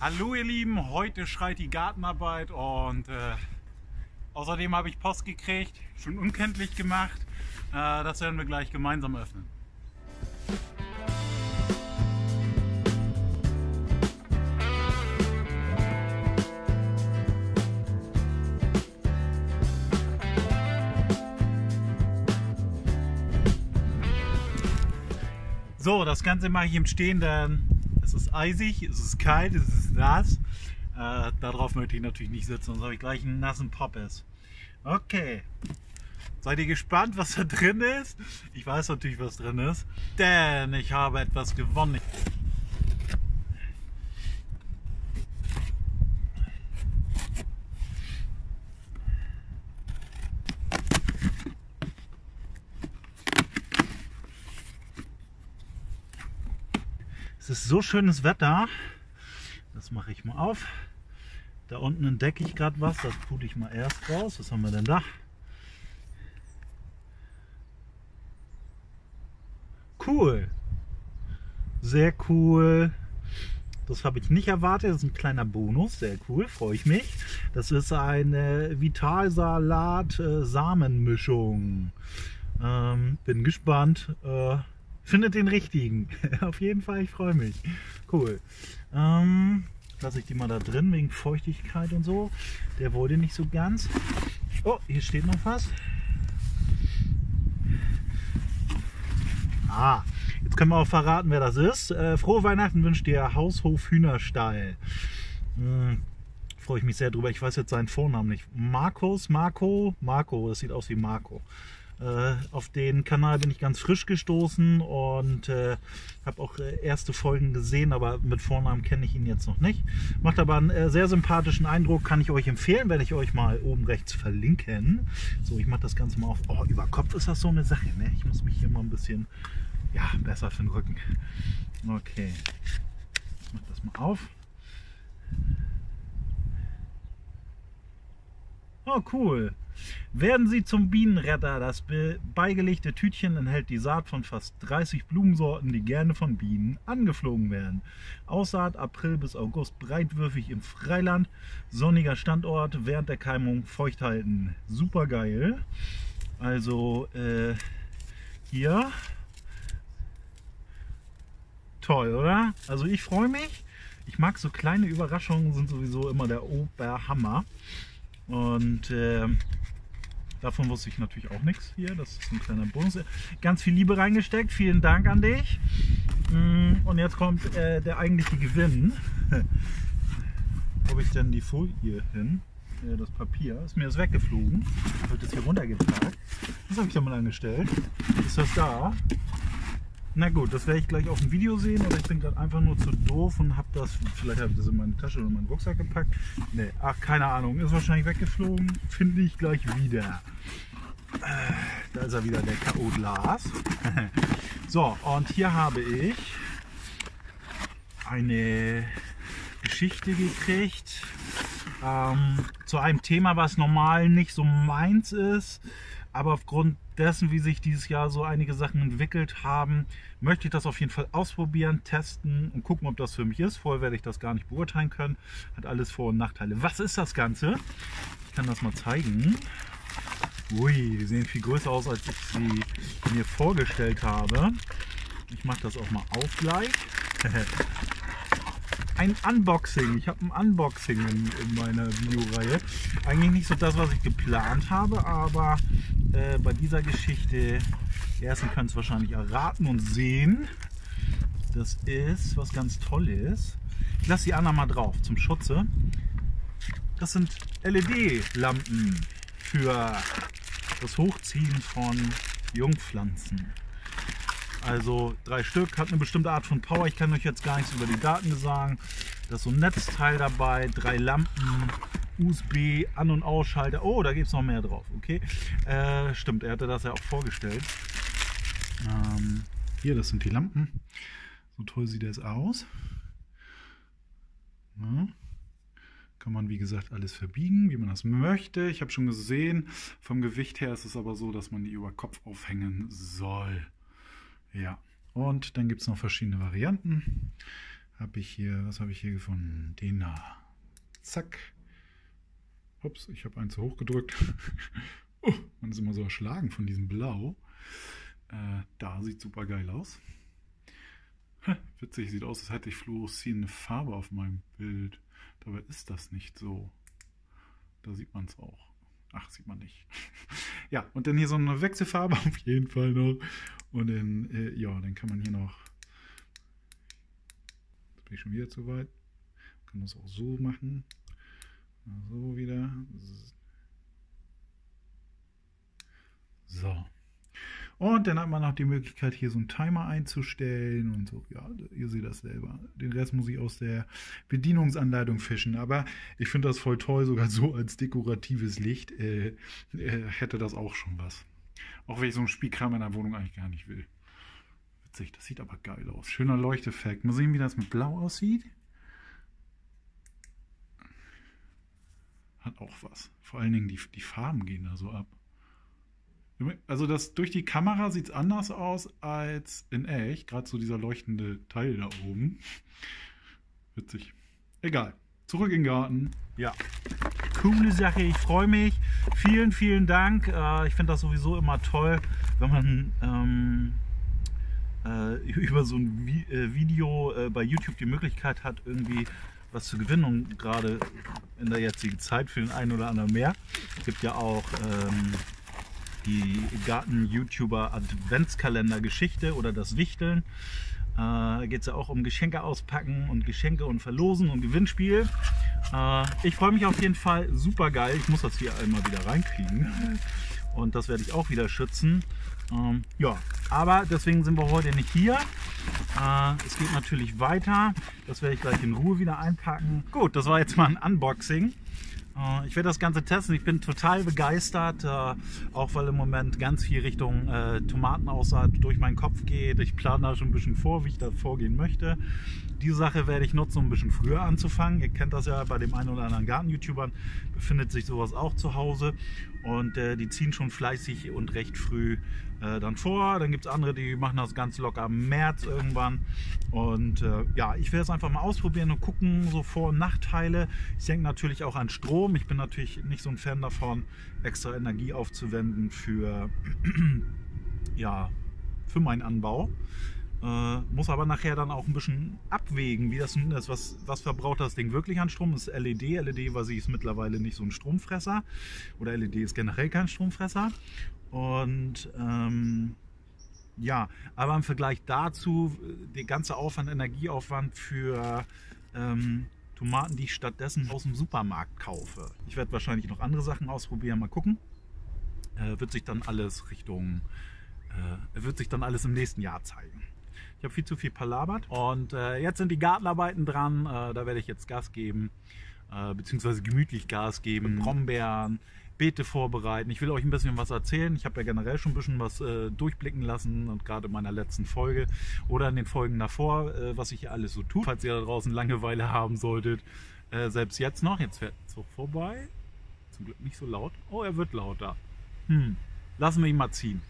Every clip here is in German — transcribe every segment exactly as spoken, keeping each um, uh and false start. Hallo ihr Lieben, heute schreit die Gartenarbeit und äh, außerdem habe ich Post gekriegt, schon unkenntlich gemacht. Äh, das werden wir gleich gemeinsam öffnen. So, das Ganze mache ich im Stehen, denn es ist eisig, es ist kalt, es ist nass. Äh, darauf möchte ich natürlich nicht sitzen, sonst habe ich gleich einen nassen Poppes. Okay, seid ihr gespannt, was da drin ist? Ich weiß natürlich, was drin ist, denn ich habe etwas gewonnen. Es ist so schönes Wetter, das mache ich mal auf. Da unten entdecke ich gerade was, das tue ich mal erst raus. Was haben wir denn da? Cool, sehr cool. Das habe ich nicht erwartet, das ist ein kleiner Bonus, sehr cool, freue ich mich. Das ist eine Vital-Salat-Samenmischung. Ähm, bin gespannt. Äh, Findet den richtigen. Auf jeden Fall, ich freue mich. Cool. Ähm, lasse ich die mal da drin, wegen Feuchtigkeit und so. Der wollte nicht so ganz. Oh, hier steht noch was. Ah, jetzt können wir auch verraten, wer das ist. Äh, frohe Weihnachten wünscht dir Haushof Hühnerstall. Hm, freue ich mich sehr drüber. Ich weiß jetzt seinen Vornamen nicht. Markus, Marco, Marco. Das sieht aus wie Marco. Auf den Kanal bin ich ganz frisch gestoßen und äh, habe auch erste Folgen gesehen, aber mit Vornamen kenne ich ihn jetzt noch nicht. Macht aber einen äh, sehr sympathischen Eindruck, kann ich euch empfehlen, werde ich euch mal oben rechts verlinken. So, ich mache das Ganze mal auf. Oh, über Kopf ist das so eine Sache, ne? Ich muss mich hier mal ein bisschen, ja, besser für den Rücken. Okay, ich mache das mal auf. Oh, cool. Werden Sie zum Bienenretter. Das beigelegte Tütchen enthält die Saat von fast dreißig Blumensorten, die gerne von Bienen angeflogen werden. Aussaat April bis August, breitwürfig im Freiland. Sonniger Standort, während der Keimung feucht halten. Super geil. Also äh, hier. Toll, oder? Also ich freue mich. Ich mag so kleine Überraschungen, sind sowieso immer der Oberhammer. Und äh, davon wusste ich natürlich auch nichts hier. Das ist ein kleiner Bonus. Ganz viel Liebe reingesteckt. Vielen Dank an dich. Und jetzt kommt äh, der eigentliche Gewinn. Ob ich denn die Folie hier hin? Äh, das Papier ist mir jetzt weggeflogen. Wird das hier runtergetragen? Was habe ich damit angestellt? Ist das da? Na gut, das werde ich gleich auf dem Video sehen, aber ich bin gerade einfach nur zu doof und habe das, vielleicht habe ich das in meine Tasche oder in meinen Rucksack gepackt. Ne, ach, keine Ahnung, ist wahrscheinlich weggeflogen, finde ich gleich wieder. Da ist er wieder, der K O Lars. So, und hier habe ich eine Geschichte gekriegt ähm, zu einem Thema, was normal nicht so meins ist. Aber aufgrund dessen, wie sich dieses Jahr so einige Sachen entwickelt haben, möchte ich das auf jeden Fall ausprobieren, testen und gucken, ob das für mich ist. Vorher werde ich das gar nicht beurteilen können. Hat alles Vor- und Nachteile. Was ist das Ganze? Ich kann das mal zeigen. Ui, die sehen viel größer aus, als ich sie mir vorgestellt habe. Ich mache das auch mal auf gleich. Ein Unboxing. Ich habe ein Unboxing in, in meiner Videoreihe. Eigentlich nicht so das, was ich geplant habe, aber äh, bei dieser Geschichte, die ersten können es wahrscheinlich erraten und sehen. Das ist was ganz Tolles. Ich lasse die Anna mal drauf zum Schutze. Das sind L E D-Lampen für das Hochziehen von Jungpflanzen. Also drei Stück, hat eine bestimmte Art von Power. Ich kann euch jetzt gar nichts über die Daten sagen. Da ist so ein Netzteil dabei, drei Lampen, U S B, An- und Ausschalter. Oh, da gibt es noch mehr drauf. Okay, äh, stimmt, er hatte das ja auch vorgestellt. Ähm, hier, das sind die Lampen. So toll sieht das aus. Ja. Kann man, wie gesagt, alles verbiegen, wie man das möchte. Ich habe schon gesehen, vom Gewicht her ist es aber so, dass man die über Kopf aufhängen soll. Ja, und dann gibt es noch verschiedene Varianten. Habe ich hier, was habe ich hier gefunden? Dena. Zack. Ups, ich habe eins zu hoch gedrückt. Oh, man ist immer so erschlagen von diesem Blau. Äh, da sieht super geil aus. Witzig, sieht aus, als hätte ich fluoreszierende Farbe auf meinem Bild. Dabei ist das nicht so. Da sieht man es auch. Ach, sieht man nicht. Ja, und dann hier so eine Wechselfarbe auf jeden Fall noch. Und dann, äh, ja, dann kann man hier noch... Jetzt bin ich schon wieder zu weit. Man kann das auch so machen. So wieder. So. Und dann hat man noch die Möglichkeit, hier so einen Timer einzustellen und so. Ja, ihr seht das selber. Den Rest muss ich aus der Bedienungsanleitung fischen. Aber ich finde das voll toll, sogar so als dekoratives Licht äh, äh, hätte das auch schon was. Auch wenn ich so einen Spielkram in der Wohnung eigentlich gar nicht will. Witzig, das sieht aber geil aus. Schöner Leuchteffekt. Mal sehen, wie das mit Blau aussieht. Hat auch was. Vor allen Dingen die, die Farben gehen da so ab. Also das durch die Kamera sieht es anders aus als in echt. Gerade so dieser leuchtende Teil da oben. Witzig. Egal. Zurück in den Garten. Ja. Coole Sache. Ich freue mich. Vielen, vielen Dank. Ich finde das sowieso immer toll, wenn man ähm, äh, über so ein Vi- äh, Video äh, bei YouTube die Möglichkeit hat, irgendwie was zu gewinnen. Und gerade in der jetzigen Zeit für den einen oder anderen mehr. Es gibt ja auch... Ähm, die Garten-YouTuber-Adventskalender-Geschichte oder das Wichteln. Da äh, geht es ja auch um Geschenke auspacken und Geschenke und Verlosen und Gewinnspiel. Äh, ich freue mich auf jeden Fall. Super geil. Ich muss das hier einmal wieder reinkriegen. Und das werde ich auch wieder schützen. Ähm, ja, aber deswegen sind wir heute nicht hier. Äh, es geht natürlich weiter. Das werde ich gleich in Ruhe wieder einpacken. Gut, das war jetzt mal ein Unboxing. Ich werde das Ganze testen. Ich bin total begeistert, auch weil im Moment ganz viel Richtung Tomatenaussaat durch meinen Kopf geht. Ich plane da schon ein bisschen vor, wie ich da vorgehen möchte. Die Sache werde ich nutzen, um ein bisschen früher anzufangen. Ihr kennt das ja, bei dem einen oder anderen Garten-YouTubern befindet sich sowas auch zu Hause. Und die ziehen schon fleißig und recht früh dann vor. Dann gibt es andere, die machen das ganz locker im März irgendwann. Und ja, ich werde es einfach mal ausprobieren und gucken, so Vor- und Nachteile. Ich denke natürlich auch an Strom. Ich bin natürlich nicht so ein Fan davon, extra Energie aufzuwenden für, ja, für meinen Anbau. Äh, muss aber nachher dann auch ein bisschen abwägen, wie das nun ist. Was, was verbraucht das Ding wirklich an Strom? Das ist L E D. L E D, weil sie ist mittlerweile nicht so ein Stromfresser. Oder L E D ist generell kein Stromfresser. Und ähm, ja, aber im Vergleich dazu, der ganze Aufwand, Energieaufwand für... Ähm, Tomaten, die ich stattdessen aus dem Supermarkt kaufe. Ich werde wahrscheinlich noch andere Sachen ausprobieren, mal gucken. Äh, wird sich dann alles Richtung, äh, wird sich dann alles im nächsten Jahr zeigen. Ich habe viel zu viel palabert und äh, jetzt sind die Gartenarbeiten dran. Äh, da werde ich jetzt Gas geben, äh, beziehungsweise gemütlich Gas geben, Brombeeren, Beete vorbereiten. Ich will euch ein bisschen was erzählen. Ich habe ja generell schon ein bisschen was äh, durchblicken lassen und gerade in meiner letzten Folge oder in den Folgen davor, äh, was ich hier alles so tue. Falls ihr da draußen Langeweile haben solltet, äh, selbst jetzt noch. Jetzt fährt es auch vorbei. Zum Glück nicht so laut. Oh, er wird lauter. Hm. Lassen wir ihn mal ziehen.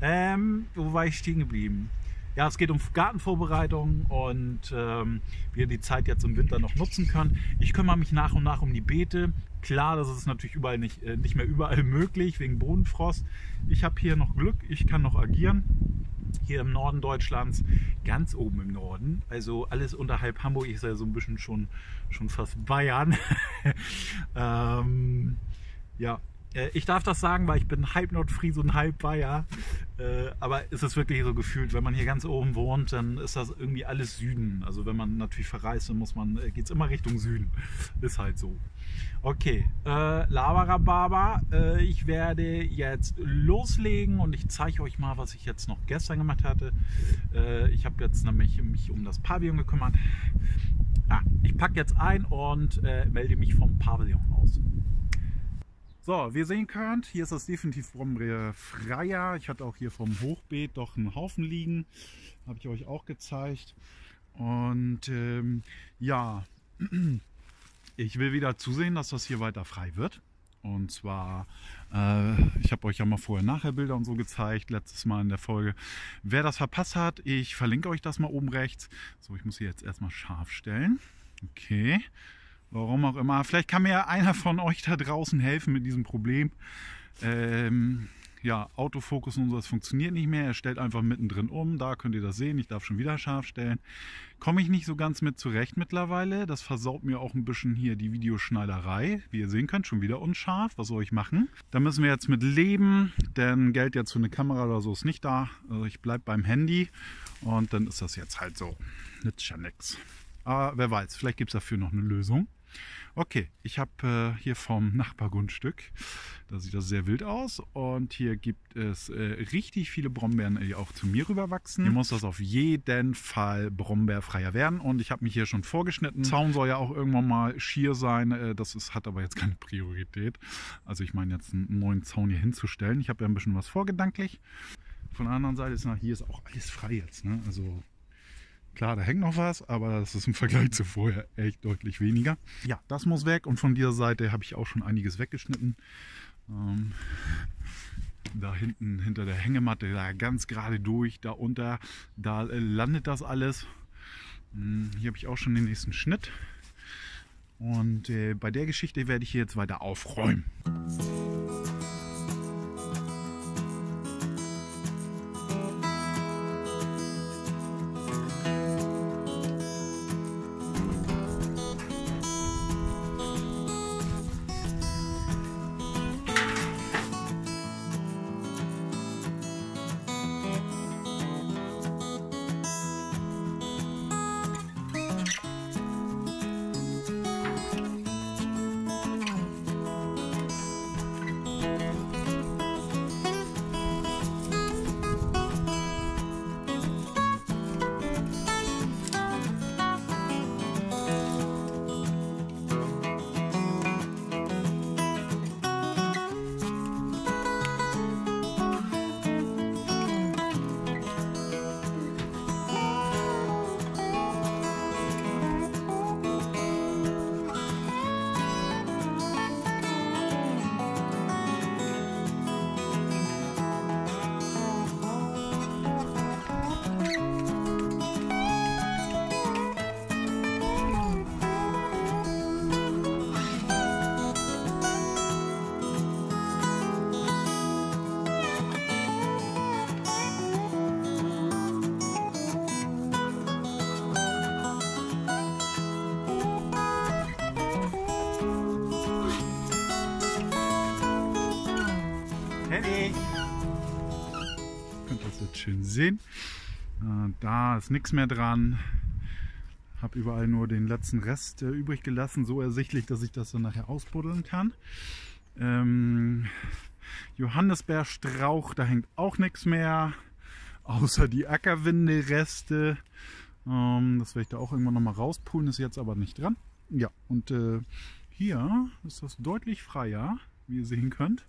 Ähm, wo war ich stehen geblieben? Ja, es geht um Gartenvorbereitung und ähm, wir die Zeit jetzt im Winter noch nutzen können. Ich kümmere mich nach und nach um die Beete. Klar, das ist natürlich überall nicht, äh, nicht mehr überall möglich wegen Bodenfrost. Ich habe hier noch Glück, ich kann noch agieren. Hier im Norden Deutschlands, ganz oben im Norden, also alles unterhalb Hamburg, ist ja so ein bisschen schon, schon fast Bayern. ähm, ja. Ich darf das sagen, weil ich bin halb Nordfriese und halb Bayer. Aber es ist wirklich so gefühlt, wenn man hier ganz oben wohnt, dann ist das irgendwie alles Süden. Also wenn man natürlich verreist, dann muss man, geht es immer Richtung Süden. Ist halt so. Okay, äh, Labarababa. Äh, ich werde jetzt loslegen und ich zeige euch mal, was ich jetzt noch gestern gemacht hatte. Äh, ich habe jetzt nämlich mich um das Pavillon gekümmert. Ah, ich packe jetzt ein und äh, melde mich vom Pavillon aus. So, wie ihr sehen könnt, hier ist das definitiv brombeerfreier. Ich hatte auch hier vom Hochbeet doch einen Haufen liegen. Habe ich euch auch gezeigt. Und ähm, ja, Ich will wieder zusehen, dass das hier weiter frei wird. Und zwar, äh, ich habe euch ja mal Vorher-Nachher-Bilder und so gezeigt, letztes Mal in der Folge. Wer das verpasst hat, ich verlinke euch das mal oben rechts. So, ich muss hier jetzt erstmal scharf stellen. Okay, warum auch immer. Vielleicht kann mir ja einer von euch da draußen helfen mit diesem Problem. Ähm, ja, Autofokus und so, das funktioniert nicht mehr. Er stellt einfach mittendrin um. Da könnt ihr das sehen. Ich darf schon wieder scharf stellen. Komme ich nicht so ganz mit zurecht mittlerweile. Das versaut mir auch ein bisschen hier die Videoschneiderei. Wie ihr sehen könnt, schon wieder unscharf. Was soll ich machen? Da müssen wir jetzt mit leben, denn Geld jetzt für eine Kamera oder so ist nicht da. Also ich bleibe beim Handy und dann ist das jetzt halt so. Nützt ja nichts. Aber wer weiß, vielleicht gibt es dafür noch eine Lösung. Okay, ich habe äh, hier vom Nachbargrundstück, da sieht das sehr wild aus, und hier gibt es äh, richtig viele Brombeeren, die auch zu mir rüberwachsen. Hier muss das auf jeden Fall brombeerfreier werden, und ich habe mich hier schon vorgeschnitten. Zaun soll ja auch irgendwann mal schier sein, äh, das ist, hat aber jetzt keine Priorität. Also ich meine jetzt einen neuen Zaun hier hinzustellen, ich habe ja ein bisschen was vorgedanklich. Von der anderen Seite ist nach hier ist auch alles frei jetzt, ne? Also klar, da hängt noch was, aber das ist im Vergleich zu vorher echt deutlich weniger. Ja, das muss weg, und von dieser Seite habe ich auch schon einiges weggeschnitten. Ähm, da hinten hinter der Hängematte, da ganz gerade durch, da unter, da landet das alles. Hm, hier habe ich auch schon den nächsten Schnitt. Und äh, bei der Geschichte werde ich hier jetzt weiter aufräumen. Könnt das jetzt schön sehen. Da ist nichts mehr dran. Habe überall nur den letzten Rest übrig gelassen, so ersichtlich, dass ich das dann nachher ausbuddeln kann. Ähm, Johannisbeerstrauch, da hängt auch nichts mehr, außer die Ackerwinde-Reste. Ähm, das werde ich da auch irgendwann nochmal rauspulen, ist jetzt aber nicht dran. Ja, und äh, hier ist das deutlich freier, wie ihr sehen könnt.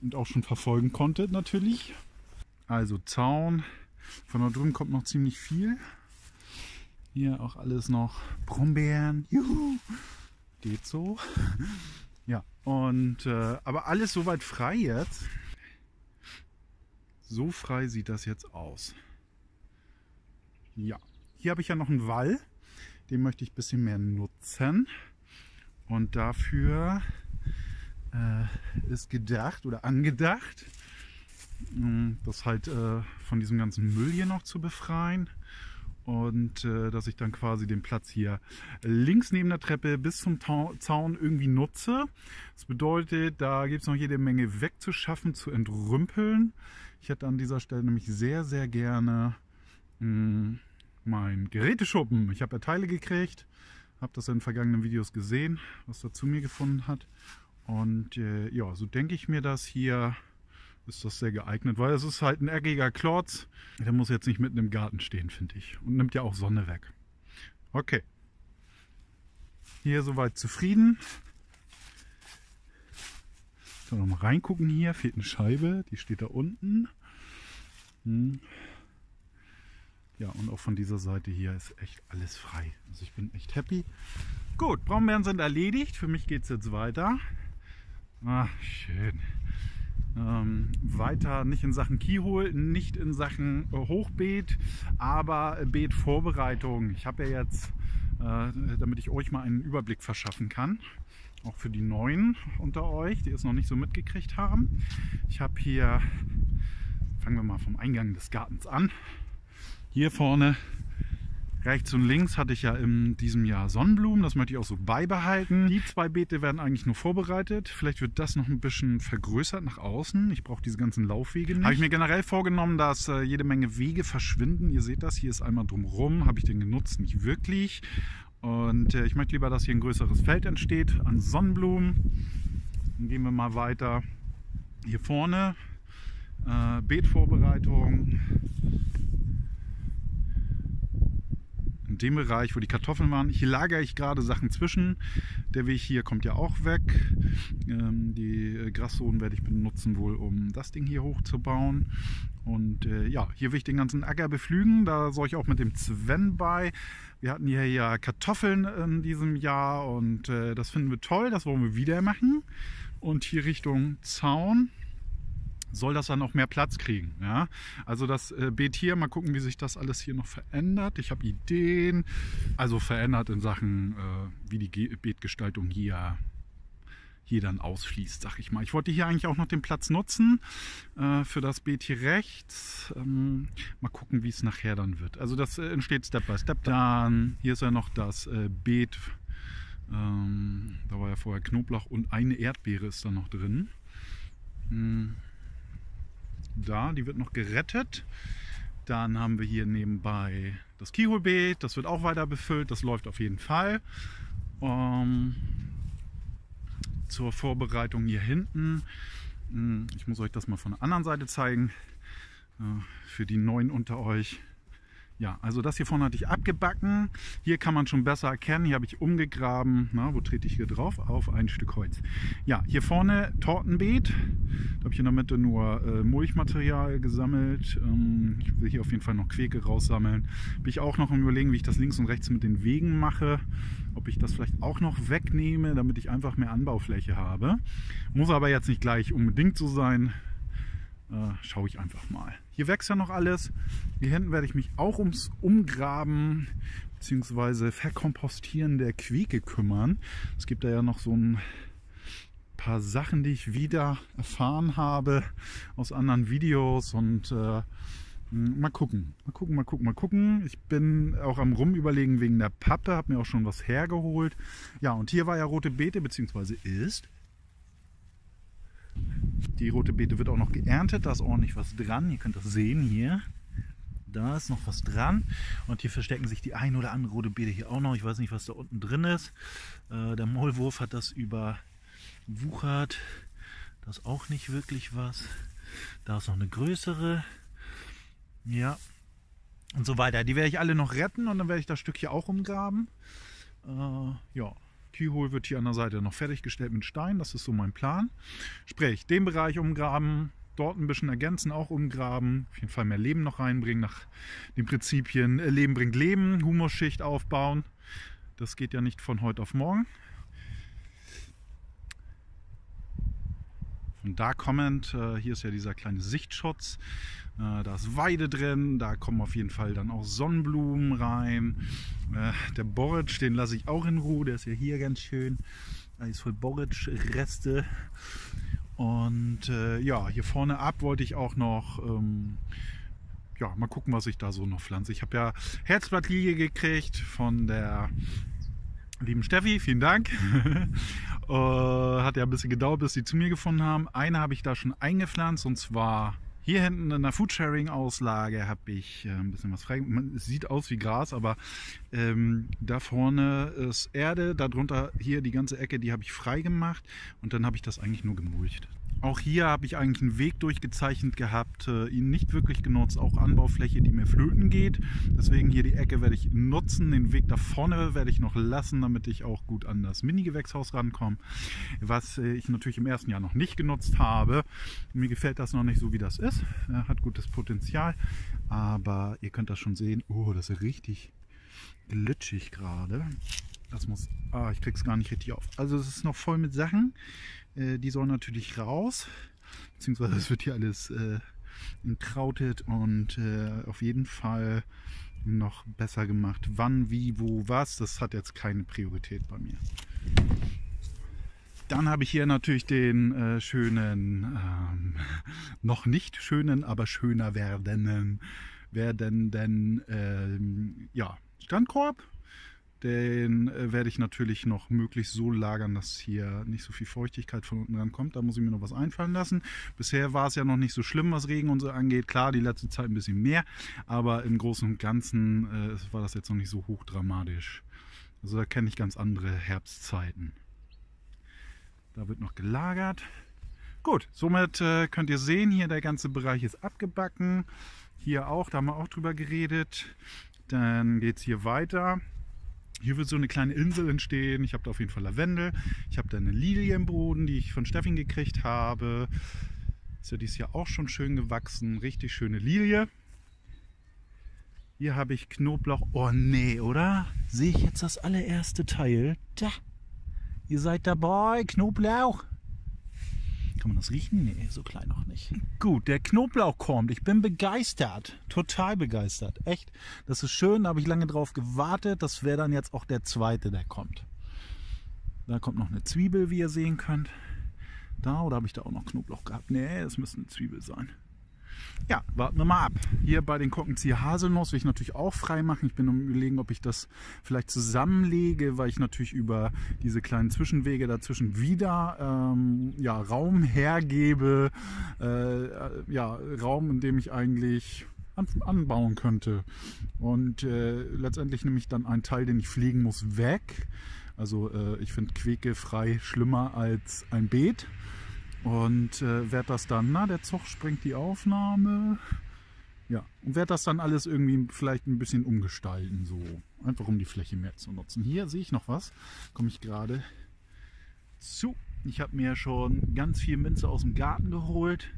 Und auch schon verfolgen konntet natürlich. Also Zaun, von da drüben kommt noch ziemlich viel. Hier auch alles noch Brombeeren, juhu, geht so. Ja, und äh, aber alles soweit frei jetzt. So frei sieht das jetzt aus. Ja, hier habe ich ja noch einen Wall, den möchte ich ein bisschen mehr nutzen, und dafür ist gedacht oder angedacht, das halt von diesem ganzen Müll hier noch zu befreien, und dass ich dann quasi den Platz hier links neben der Treppe bis zum Zaun irgendwie nutze. Das bedeutet, da gibt es noch jede Menge wegzuschaffen, zu entrümpeln. Ich hätte an dieser Stelle nämlich sehr, sehr gerne mein Geräteschuppen. Ich habe ja Teile gekriegt, habe das in vergangenen Videos gesehen, was da zu mir gefunden hat. Und äh, ja, so denke ich mir das hier, ist das sehr geeignet, weil es ist halt ein eckiger Klotz. Der muss jetzt nicht mitten im Garten stehen, finde ich. Und nimmt ja auch Sonne weg. Okay. Hier soweit zufrieden. Ich kann noch mal reingucken hier, fehlt eine Scheibe, die steht da unten. Hm. Ja, und auch von dieser Seite hier ist echt alles frei. Also ich bin echt happy. Gut, Brombeeren sind erledigt. Für mich geht es jetzt weiter. Ach, schön. Ähm, weiter nicht in Sachen Keyhole, nicht in Sachen Hochbeet, aber Beetvorbereitung. Ich habe ja jetzt, äh, damit ich euch mal einen Überblick verschaffen kann, auch für die Neuen unter euch, die es noch nicht so mitgekriegt haben. Ich habe hier, fangen wir mal vom Eingang des Gartens an. Hier vorne, rechts und links, hatte ich ja in diesem Jahr Sonnenblumen. Das möchte ich auch so beibehalten. Die zwei Beete werden eigentlich nur vorbereitet. Vielleicht wird das noch ein bisschen vergrößert nach außen. Ich brauche diese ganzen Laufwege nicht. Habe ich mir generell vorgenommen, dass äh, jede Menge Wege verschwinden. Ihr seht das, hier ist einmal drumherum. Habe ich den genutzt? Nicht wirklich. Und äh, ich möchte lieber, dass hier ein größeres Feld entsteht an Sonnenblumen. Dann gehen wir mal weiter. Hier vorne, äh, Beetvorbereitung. In dem Bereich, wo die Kartoffeln waren. Hier lagere ich gerade Sachen zwischen. Der Weg hier kommt ja auch weg. Ähm, die Grassohlen werde ich benutzen wohl, um das Ding hier hochzubauen. Und äh, ja, hier will ich den ganzen Acker beflügen. Da soll ich auch mit dem Sven bei. Wir hatten hier ja Kartoffeln in diesem Jahr und äh, das finden wir toll. Das wollen wir wieder machen. Und hier Richtung Zaun soll das dann auch mehr Platz kriegen. Ja? Also das äh, Beet hier, mal gucken, wie sich das alles hier noch verändert. Ich habe Ideen, also verändert in Sachen, äh, wie die Ge Beetgestaltung hier, hier dann ausfließt, sag ich mal. Ich wollte hier eigentlich auch noch den Platz nutzen äh, für das Beet hier rechts. Ähm, mal gucken, wie es nachher dann wird. Also das äh, entsteht Step by Step. Dann hier ist ja noch das äh, Beet. Ähm, da war ja vorher Knoblauch und eine Erdbeere ist da noch drin. Hm. Da, die wird noch gerettet. Dann haben wir hier nebenbei das Keyhole-Beet. Das wird auch weiter befüllt. Das läuft auf jeden Fall. Ähm, zur Vorbereitung hier hinten. Ich muss euch das mal von der anderen Seite zeigen. Äh, für die Neuen unter euch. Ja, also das hier vorne hatte ich abgebacken. Hier kann man schon besser erkennen. Hier habe ich umgegraben. Na, wo trete ich hier drauf? Auf ein Stück Holz. Ja, hier vorne Tortenbeet. Da habe ich in der Mitte nur äh, Mulchmaterial gesammelt. Ähm, ich will hier auf jeden Fall noch Quäke raussammeln. Bin ich auch noch am Überlegen, wie ich das links und rechts mit den Wegen mache. Ob ich das vielleicht auch noch wegnehme, damit ich einfach mehr Anbaufläche habe. Muss aber jetzt nicht gleich unbedingt so sein. Äh, schaue ich einfach mal. Hier wächst ja noch alles. Hier hinten werde ich mich auch ums Umgraben bzw. Verkompostieren der Quäke kümmern. Es gibt da ja noch so ein paar Sachen, die ich wieder erfahren habe aus anderen Videos und äh, mal gucken, mal gucken, mal gucken, mal gucken. Ich bin auch am Rumüberlegen wegen der Pappe, habe mir auch schon was hergeholt. Ja, und hier war ja rote Beete bzw. ist. Die rote Beete wird auch noch geerntet, da ist ordentlich was dran. Ihr könnt das sehen hier. Da ist noch was dran. Und hier verstecken sich die ein oder andere rote Beete hier auch noch. Ich weiß nicht, was da unten drin ist. Äh, der Maulwurf hat das überwuchert. Da ist auch nicht wirklich was. Da ist noch eine größere. Ja. Und so weiter. Die werde ich alle noch retten und dann werde ich das Stück hier auch umgraben. Äh, ja. Keyhole wird hier an der Seite noch fertiggestellt mit Stein. Das ist so mein Plan. Sprich, den Bereich umgraben, dort ein bisschen ergänzen, auch umgraben. Auf jeden Fall mehr Leben noch reinbringen nach den Prinzipien Leben bringt Leben, Humusschicht aufbauen. Das geht ja nicht von heute auf morgen. Von da kommend, hier ist ja dieser kleine Sichtschutz. Da ist Weide drin, da kommen auf jeden Fall dann auch Sonnenblumen rein. Der Borretsch, den lasse ich auch in Ruhe, der ist ja hier ganz schön. Da ist voll Borretsch-Reste. Und äh, ja, hier vorne ab wollte ich auch noch, ähm, ja, mal gucken, was ich da so noch pflanze. Ich habe ja Herzblattlilie gekriegt von der lieben Steffi, vielen Dank. äh, hat ja ein bisschen gedauert, bis sie zu mir gefunden haben. Eine habe ich da schon eingepflanzt und zwar... Hier hinten in der Foodsharing-Auslage habe ich ein bisschen was frei. Es sieht aus wie Gras, aber ähm, da vorne ist Erde, darunter hier die ganze Ecke, die habe ich frei gemacht und dann habe ich das eigentlich nur gemulcht. Auch hier habe ich eigentlich einen Weg durchgezeichnet gehabt, äh, ihn nicht wirklich genutzt, auch Anbaufläche, die mir flöten geht. Deswegen hier die Ecke werde ich nutzen, den Weg da vorne werde ich noch lassen, damit ich auch gut an das Mini-Gewächshaus rankomme, was äh, ich natürlich im ersten Jahr noch nicht genutzt habe. Mir gefällt das noch nicht so, wie das ist. Haselnuss, äh, hat gutes Potenzial, aber ihr könnt das schon sehen, oh, das ist richtig glitschig gerade. Das muss, ah, ich krieg's gar nicht richtig auf. Also es ist noch voll mit Sachen, äh, die sollen natürlich raus, beziehungsweise es wird hier alles äh, enkrautet und äh, auf jeden Fall noch besser gemacht. Wann, wie, wo, was, das hat jetzt keine Priorität bei mir. Dann habe ich hier natürlich den äh, schönen, ähm, noch nicht schönen, aber schöner werdenden, werdenden ähm, ja, Strandkorb. Den äh, werde ich natürlich noch möglichst so lagern, dass hier nicht so viel Feuchtigkeit von unten rankommt. Da muss ich mir noch was einfallen lassen. Bisher war es ja noch nicht so schlimm, was Regen und so angeht. Klar, die letzte Zeit ein bisschen mehr, aber im Großen und Ganzen äh, war das jetzt noch nicht so hochdramatisch. Also da kenne ich ganz andere Herbstzeiten. Da wird noch gelagert. Gut, somit äh, könnt ihr sehen, hier der ganze Bereich ist abgebacken. Hier auch, da haben wir auch drüber geredet. Dann geht es hier weiter. Hier wird so eine kleine Insel entstehen. Ich habe da auf jeden Fall Lavendel. Ich habe da eine Lilie im Boden, die ich von Steffi gekriegt habe. Ist ja dieses Jahr auch schon schön gewachsen. Richtig schöne Lilie. Hier habe ich Knoblauch. Oh nee, oder? Sehe ich jetzt das allererste Teil? Da. Ihr seid dabei. Knoblauch. Kann man das riechen? Nee, so klein noch nicht. Gut, der Knoblauch kommt. Ich bin begeistert. Total begeistert. Echt. Das ist schön. Da habe ich lange drauf gewartet. Das wäre dann jetzt auch der zweite, der kommt. Da kommt noch eine Zwiebel, wie ihr sehen könnt. Da, oder habe ich da auch noch Knoblauch gehabt? Nee, das müsste eine Zwiebel sein. Ja, warten wir mal ab. Hier bei den Korkenzieher-Haselnuss will ich natürlich auch frei machen. Ich bin am Überlegen, ob ich das vielleicht zusammenlege, weil ich natürlich über diese kleinen Zwischenwege dazwischen wieder ähm, ja, Raum hergebe. Äh, ja, Raum, in dem ich eigentlich an, anbauen könnte. Und äh, letztendlich nehme ich dann einen Teil, den ich pflegen muss, weg. Also äh, ich finde Queke frei schlimmer als ein Beet. Und äh, werde das dann, na, der Zug springt die Aufnahme. Ja, und werde das dann alles irgendwie vielleicht ein bisschen umgestalten, so. Einfach um die Fläche mehr zu nutzen. Hier sehe ich noch was, komme ich gerade zu. Ich habe mir schon ganz viel Minze aus dem Garten geholt.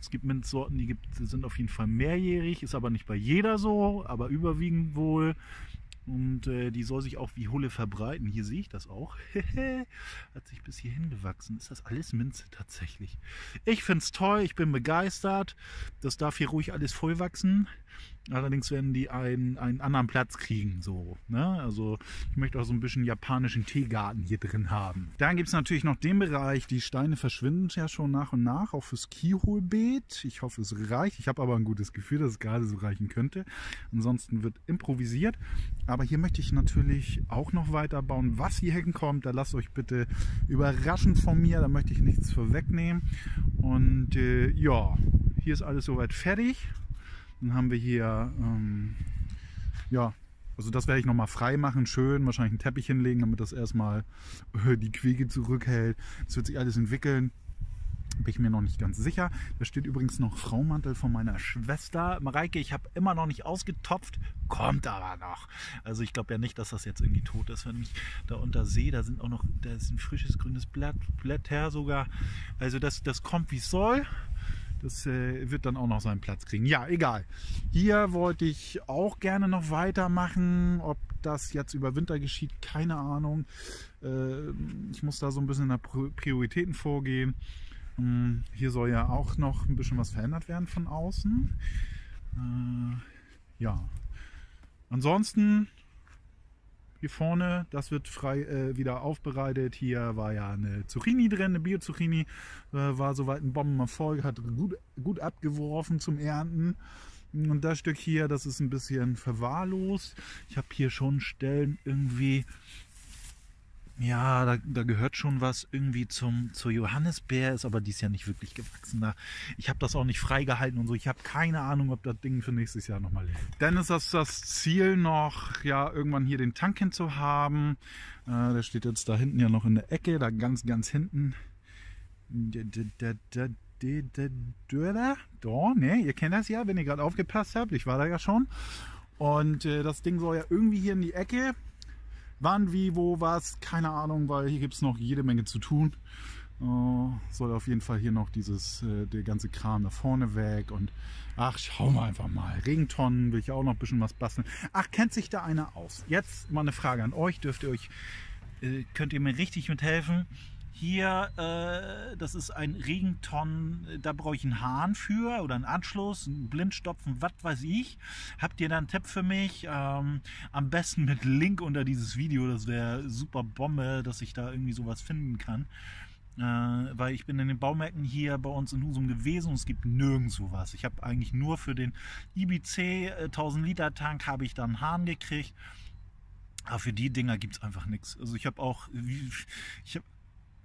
Es gibt Minzsorten, die, gibt, die sind auf jeden Fall mehrjährig, ist aber nicht bei jeder so, aber überwiegend wohl. Und äh, die soll sich auch wie Hulle verbreiten. Hier sehe ich das auch. Hat sich bis hierhin gewachsen. Ist das alles Minze tatsächlich? Ich finde es toll. Ich bin begeistert. Das darf hier ruhig alles voll wachsen. Allerdings werden die einen, einen anderen Platz kriegen. So, ne? Also ich möchte auch so ein bisschen japanischen Teegarten hier drin haben. Dann gibt es natürlich noch den Bereich. Die Steine verschwinden ja schon nach und nach. Auch fürs Kieholbeet. Ich hoffe, es reicht. Ich habe aber ein gutes Gefühl, dass es gerade so reichen könnte. Ansonsten wird improvisiert. Aber hier möchte ich natürlich auch noch weiterbauen. Was hier hinkommt, da lasst euch bitte überraschen von mir. Da möchte ich nichts vorwegnehmen. Und äh, ja, hier ist alles soweit fertig. Dann haben wir hier, ähm, ja, also das werde ich nochmal frei machen, schön, wahrscheinlich einen Teppich hinlegen, damit das erstmal äh, die Quege zurückhält. Es wird sich alles entwickeln, bin ich mir noch nicht ganz sicher. Da steht übrigens noch Frauenmantel von meiner Schwester. Mareike, ich habe immer noch nicht ausgetopft, kommt aber noch. Also ich glaube ja nicht, dass das jetzt irgendwie tot ist, wenn ich da unter sehe. Da sind auch noch, da ist ein frisches grünes Blatt, Blätter sogar. Also das, das kommt, wie es soll. Das äh, wird dann auch noch seinen Platz kriegen. Ja, egal. Hier wollte ich auch gerne noch weitermachen. Ob das jetzt über Winter geschieht, keine Ahnung. Äh, ich muss da so ein bisschen in der Prioritäten vorgehen. Ähm, hier soll ja auch noch ein bisschen was verändert werden von außen. Äh, ja. Ansonsten hier vorne, das wird frei äh, wieder aufbereitet. Hier war ja eine Zucchini drin, eine Bio-Zucchini. Äh, war soweit ein Bombenerfolg, hat gut, gut abgeworfen zum Ernten. Und das Stück hier, das ist ein bisschen verwahrlost. Ich habe hier schon Stellen irgendwie, ja, da, da gehört schon was irgendwie zum, zur Johannisbeer, ist aber dies Jahr nicht wirklich gewachsen. Da, ich habe das auch nicht freigehalten und so. Ich habe keine Ahnung, ob das Ding für nächstes Jahr nochmal lebt. Dann ist das das Ziel noch, ja, irgendwann hier den Tank hin zu haben. Äh, der steht jetzt da hinten ja noch in der Ecke, da ganz, ganz hinten. Da, ne, ihr kennt das ja, wenn ihr gerade aufgepasst habt. Ich war da ja schon. Und äh, das Ding soll ja irgendwie hier in die Ecke. Wann, wie, wo, was, keine Ahnung, weil hier gibt es noch jede Menge zu tun. Oh, soll auf jeden Fall hier noch dieses, äh, der ganze Kram da vorne weg. Und ach, schau mal einfach mal. Regentonnen will ich auch noch ein bisschen was basteln. Ach, kennt sich da einer aus? Jetzt mal eine Frage an euch. Dürft ihr euch, äh, könnt ihr mir richtig mithelfen? Hier, äh, das ist ein Regentonnen, da brauche ich einen Hahn für oder einen Anschluss, einen Blindstopfen, was weiß ich. Habt ihr da einen Tipp für mich? Ähm, am besten mit Link unter dieses Video, das wäre super Bombe, dass ich da irgendwie sowas finden kann. Äh, weil ich bin in den Baumärkten hier bei uns in Husum gewesen und es gibt nirgendwo was. Ich habe eigentlich nur für den I B C äh, tausend Liter Tank habe ich da einen Hahn gekriegt. Aber für die Dinger gibt es einfach nichts. Also ich habe auch... Ich hab,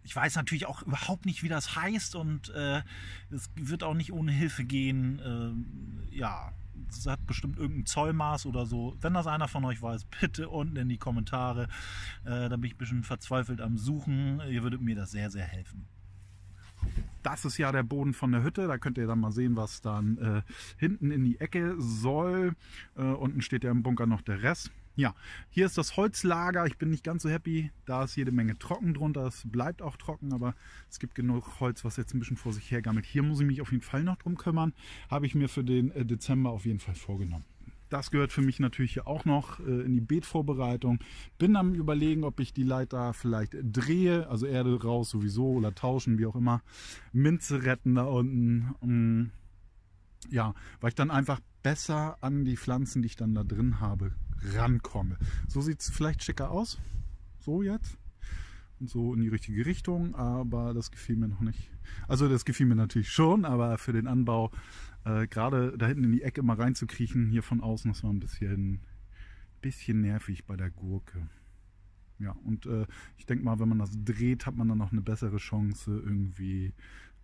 Ich weiß natürlich auch überhaupt nicht, wie das heißt, und äh, es wird auch nicht ohne Hilfe gehen. Ähm, ja, es hat bestimmt irgendein Zollmaß oder so. Wenn das einer von euch weiß, bitte unten in die Kommentare. Äh, da bin ich ein bisschen verzweifelt am Suchen. Ihr würdet mir das sehr, sehr helfen. Das ist ja der Boden von der Hütte. Da könnt ihr dann mal sehen, was dann äh, hinten in die Ecke soll. Äh, unten steht ja im Bunker noch der Rest. Ja, hier ist das Holzlager. Ich bin nicht ganz so happy. Da ist jede Menge trocken drunter. Es bleibt auch trocken, aber es gibt genug Holz, was jetzt ein bisschen vor sich hergammelt. Hier muss ich mich auf jeden Fall noch drum kümmern. Habe ich mir für den Dezember auf jeden Fall vorgenommen. Das gehört für mich natürlich hier auch noch in die Beetvorbereitung. Bin am Überlegen, ob ich die Leiter vielleicht drehe. Also Erde raus sowieso oder tauschen, wie auch immer. Minze retten da unten. Ja, weil ich dann einfach besser an die Pflanzen, die ich dann da drin habe, rankomme. So sieht es vielleicht schicker aus. So jetzt. Und so in die richtige Richtung. Aber das gefiel mir noch nicht. Also das gefiel mir natürlich schon, aber für den Anbau äh, gerade da hinten in die Ecke mal reinzukriechen, hier von außen, das war ein bisschen, bisschen nervig bei der Gurke. Ja, und äh, ich denke mal, wenn man das dreht, hat man dann noch eine bessere Chance, irgendwie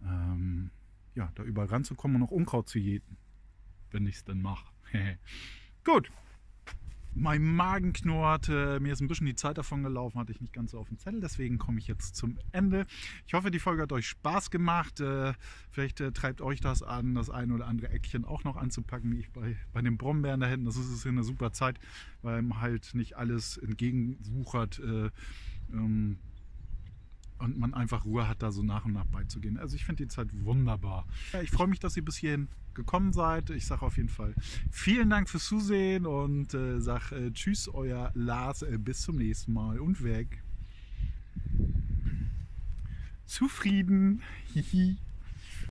ähm, ja, da überall ranzukommen und noch Unkraut zu jäten. Wenn ich es dann mache. Gut. Mein Magen knurrt, äh, mir ist ein bisschen die Zeit davon gelaufen, hatte ich nicht ganz so auf dem Zettel, deswegen komme ich jetzt zum Ende. Ich hoffe, die Folge hat euch Spaß gemacht, äh, vielleicht äh, treibt euch das an, das ein oder andere Eckchen auch noch anzupacken, wie ich bei, bei den Brombeeren da hinten. Das ist, ist eine super Zeit, weil man halt nicht alles entgegenwuchert äh, ähm, und man einfach Ruhe hat, da so nach und nach beizugehen. Also ich finde die Zeit wunderbar. Ja, ich freue mich, dass ihr bis hierhin gekommen seid. Ich sage auf jeden Fall vielen Dank fürs Zusehen und äh, sage äh, tschüss, euer Lars, äh, bis zum nächsten Mal und weg. Zufrieden. Hihi.